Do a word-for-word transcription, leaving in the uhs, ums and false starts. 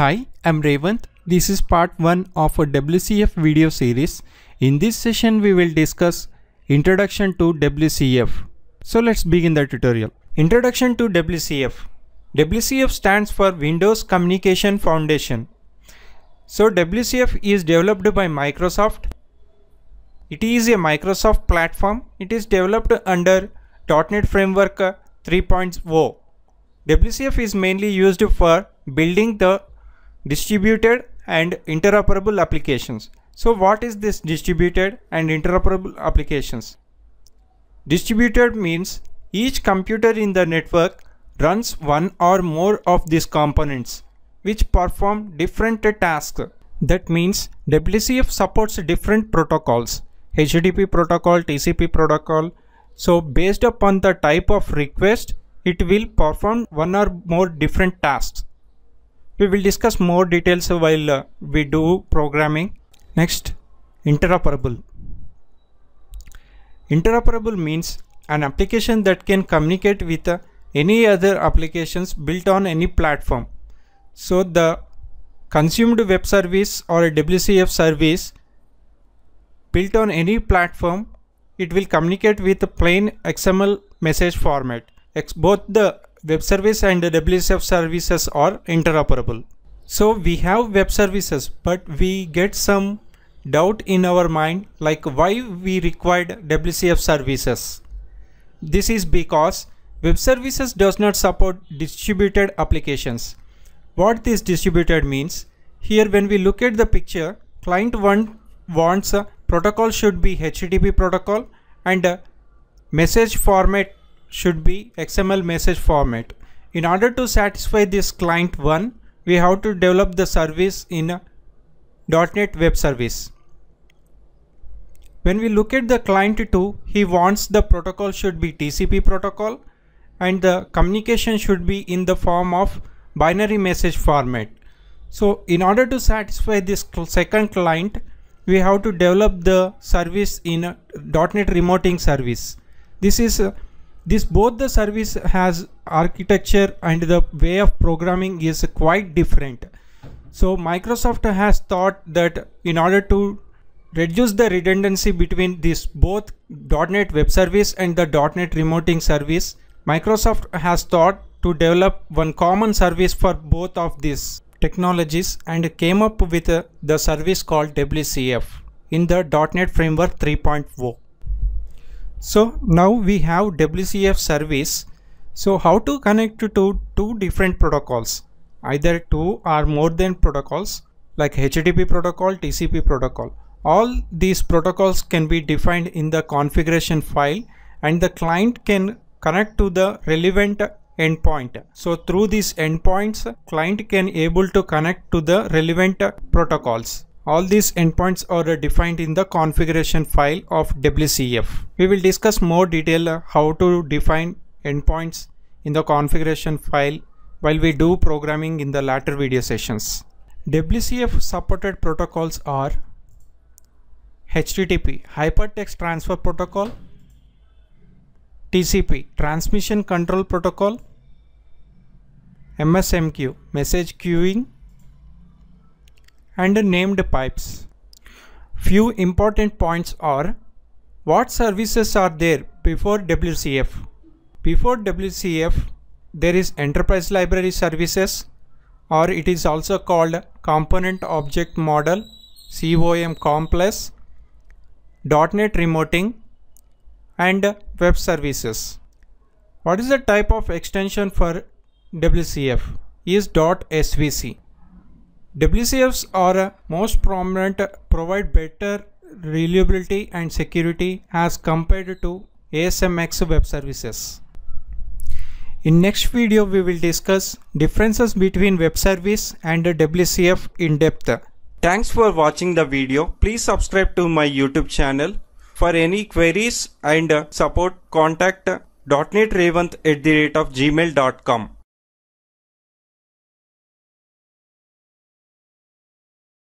Hi, I'm Revant. This is part one of a W C F video series. In this session, we will discuss Introduction to W C F. So let's begin the tutorial. Introduction to W C F. W C F stands for Windows Communication Foundation. So W C F is developed by Microsoft. It is a Microsoft platform. It is developed under .NET Framework three point oh. W C F is mainly used for building the distributed and interoperable applications. So what is this distributed and interoperable applications? Distributed means each computer in the network runs one or more of these components which perform different tasks. That means W C F supports different protocols, H T T P protocol, T C P protocol. So based upon the type of request, it will perform one or more different tasks. We will discuss more details while uh, we do programming. Next, interoperable. Interoperable means an application that can communicate with uh, any other applications built on any platform. So the consumed web service or a W C F service built on any platform, it will communicate with a plain X M L message format. Ex both the web service and the W C F services are interoperable. So we have web services, but we get some doubt in our mind like why we required W C F services. This is because web services does not support distributed applications. What this distributed means? Here when we look at the picture, client one wants a protocol should be H T T P protocol and a message format should be X M L message format. In order to satisfy this client one, we have to develop the service in a .NET web service. When we look at the client two, he wants the protocol should be T C P protocol and the communication should be in the form of binary message format. So in order to satisfy this second client, we have to develop the service in a .NET remoting service. This is a This both the service has architecture and the way of programming is quite different. So Microsoft has thought that in order to reduce the redundancy between this both .NET web service and the .NET remoting service, Microsoft has thought to develop one common service for both of these technologies and came up with uh, the service called W C F in the .NET Framework three point oh. So now we have W C F service. So how to connect to two different protocols, either two or more than protocols like H T T P protocol, T C P protocol. All these protocols can be defined in the configuration file and the client can connect to the relevant endpoint. So through these endpoints, client can able to connect to the relevant protocols. All these endpoints are defined in the configuration file of W C F. We will discuss more detail how to define endpoints in the configuration file while we do programming in the later video sessions. W C F supported protocols are H T T P, Hypertext Transfer Protocol, T C P, Transmission Control Protocol, M S M Q, Message Queuing, and named pipes. Few important points are what services are there before W C F. Before W C F, there is enterprise library services, or it is also called component object model, C O M plus, .NET remoting, and web services. What is the type of extension for W C F? Is .S V C. W C Fs are most prominent, provide better reliability and security as compared to A S M X web services. In next video, we will discuss differences between web service and W C F in depth. Thanks for watching the video. Please subscribe to my YouTube channel. For any queries and support, contact dot net revant at the rate of gmail dot com.